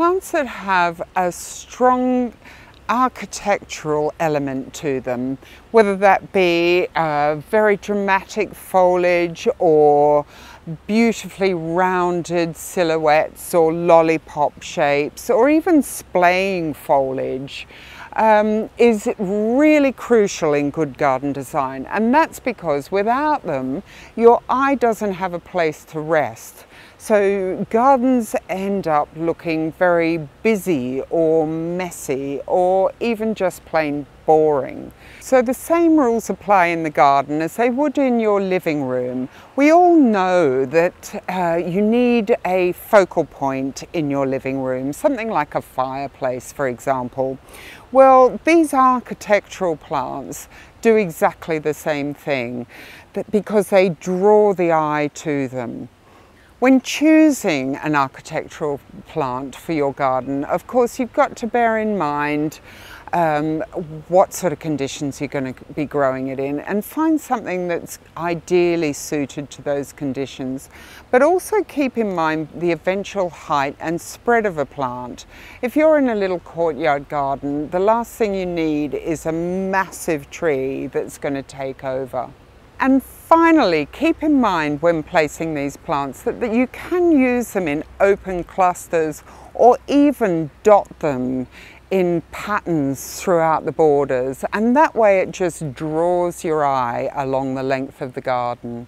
plants that have a strong architectural element to them, whether that be very dramatic foliage or beautifully rounded silhouettes or lollipop shapes or even splaying foliage, is really crucial in good garden design. And that's because without them, your eye doesn't have a place to rest. So gardens end up looking very busy or messy or even just plain boring. So the same rules apply in the garden as they would in your living room. We all know that you need a focal point in your living room, something like a fireplace, for example. Well, these architectural plants do exactly the same thing because they draw the eye to them. When choosing an architectural plant for your garden, of course, you've got to bear in mind what sort of conditions you're going to be growing it in, and find something that's ideally suited to those conditions. But also keep in mind the eventual height and spread of a plant. If you're in a little courtyard garden, the last thing you need is a massive tree that's going to take over. And finally, keep in mind when placing these plants that you can use them in open clusters or even dot them in patterns throughout the borders. And that way it just draws your eye along the length of the garden.